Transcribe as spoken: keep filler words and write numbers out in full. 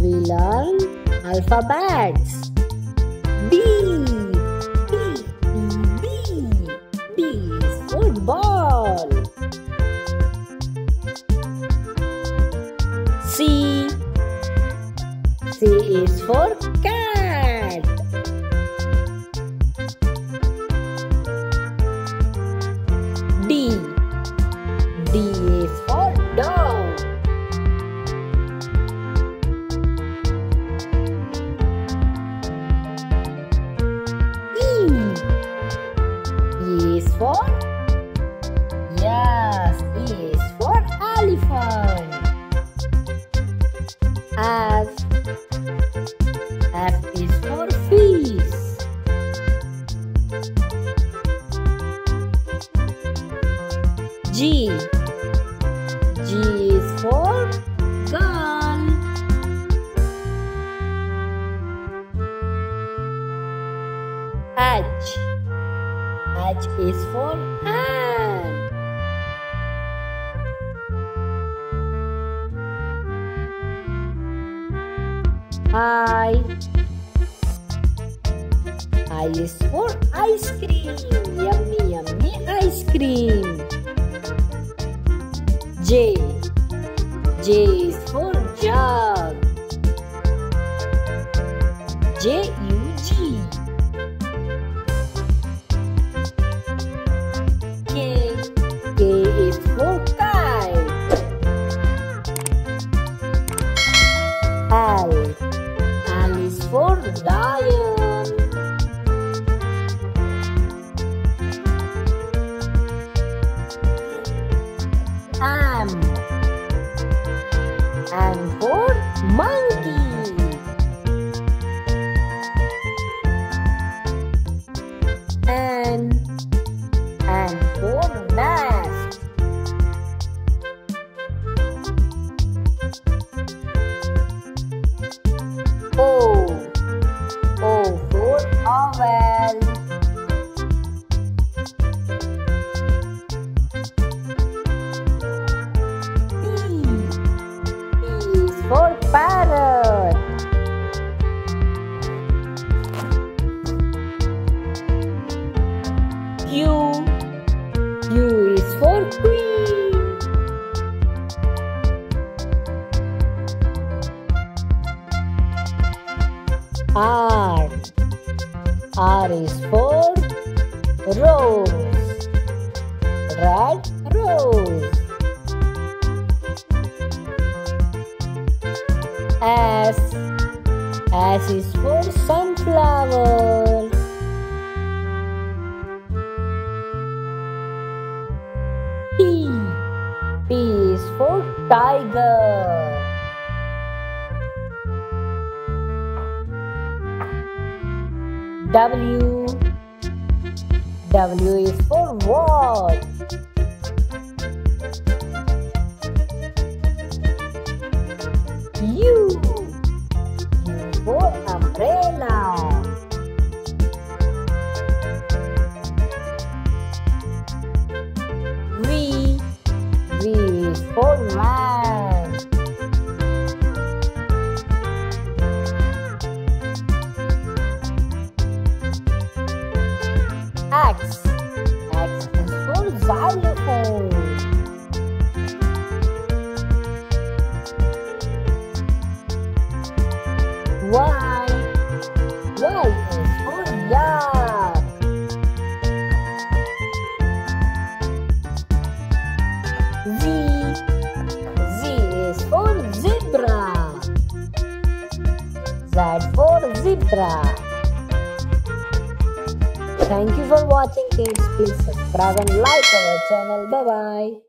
we learn alphabets. B, B, B, B is football. C, C is for cat. D, D is for dog. For? Yes, E is for elephant. F, F is for fish. G, G is for gun. H, H is for hand. I, I is for ice cream. Yummy, yummy ice cream. J, J is for jug. J U G. K is for kite. L, L is for lion. M, M for monkey. N, N for nest. O, O for owl. P, P is for parrot. Q, Q is for queen. R, R is for rose, red rose. S, S is for sunflower. T, T is for tiger. W, W is for watch. U, U for umbrella. V, V is for van. X, X is for xylophone. Y, Y is for yak. Z, Z is for zebra. Z for zebra. Thank you for watching, kids. Please subscribe and like our channel. Bye bye.